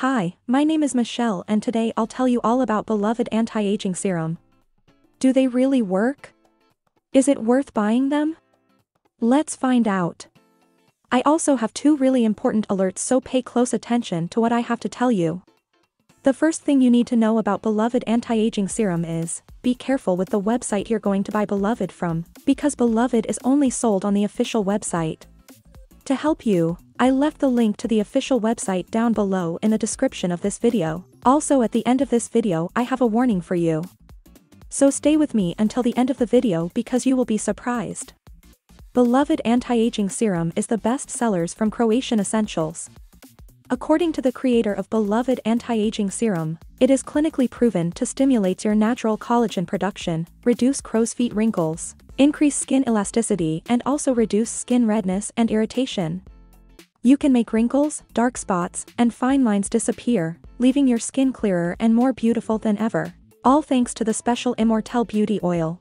Hi, my name is Michelle and today I'll tell you all about Beloved Anti-Aging Serum. Do they really work? Is it worth buying them? Let's find out. I also have two really important alerts, so pay close attention to what I have to tell you. The first thing you need to know about Beloved Anti-Aging Serum is, be careful with the website you're going to buy Beloved from, because Beloved is only sold on the official website. To help you, I left the link to the official website down below in the description of this video. Also at the end of this video I have a warning for you. So stay with me until the end of the video because you will be surprised. Beloved Anti-Aging Serum is the best sellers from Croatian Essentials. According to the creator of Beloved Anti-Aging Serum, it is clinically proven to stimulate your natural collagen production, reduce crow's feet wrinkles, increase skin elasticity and also reduce skin redness and irritation. You can make wrinkles, dark spots, and fine lines disappear, leaving your skin clearer and more beautiful than ever, all thanks to the special Immortelle Beauty Oil.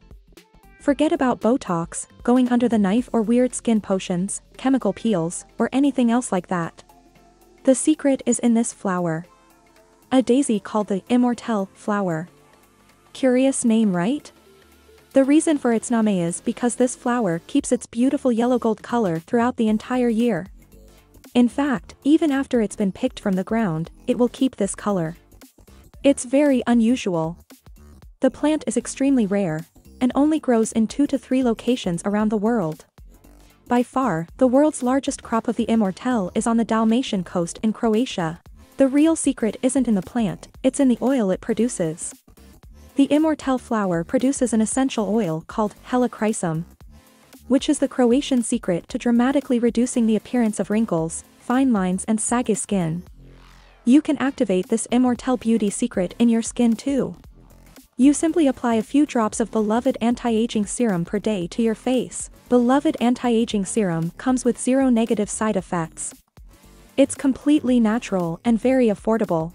Forget about Botox, going under the knife or weird skin potions, chemical peels, or anything else like that. The secret is in this flower. A daisy called the Immortelle flower. Curious name, right? The reason for its name is because this flower keeps its beautiful yellow-gold color throughout the entire year. In fact, even after it's been picked from the ground, it will keep this color. It's very unusual. The plant is extremely rare, and only grows in 2 to 3 locations around the world. By far, the world's largest crop of the Immortelle is on the Dalmatian coast in Croatia. The real secret isn't in the plant, it's in the oil it produces. The Immortelle flower produces an essential oil called helichrysum, which is the Croatian secret to dramatically reducing the appearance of wrinkles, fine lines and saggy skin. You can activate this Immortelle beauty secret in your skin too. You simply apply a few drops of Beloved Anti-Aging Serum per day to your face. Beloved Anti-Aging Serum comes with 0 negative side effects. It's completely natural and very affordable.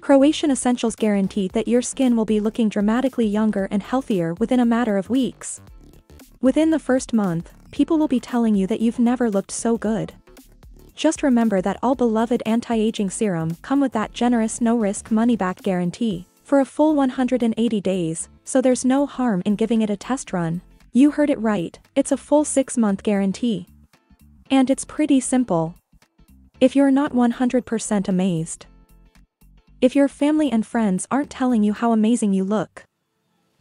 Croatian Essentials guarantee that your skin will be looking dramatically younger and healthier within a matter of weeks. Within the first month, people will be telling you that you've never looked so good. Just remember that all Beloved Anti-Aging Serum come with that generous no-risk money-back guarantee for a full 180 days, so there's no harm in giving it a test run. You heard it right, it's a full 6-month guarantee. And it's pretty simple. If you're not 100% amazed, if your family and friends aren't telling you how amazing you look,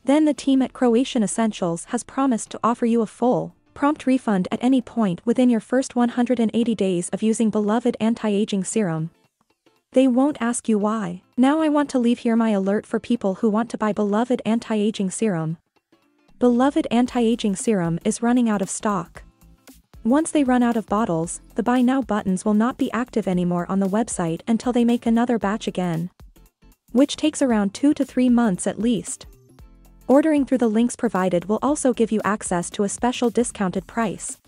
then the team at Croatian Essentials has promised to offer you a full, prompt refund at any point within your first 180 days of using Beloved Anti-Aging Serum. They won't ask you why. Now I want to leave here my alert for people who want to buy Beloved Anti-Aging Serum. Beloved Anti-Aging Serum is running out of stock. Once they run out of bottles, the Buy Now buttons will not be active anymore on the website until they make another batch again, which takes around 2 to 3 months at least. Ordering through the links provided will also give you access to a special discounted price.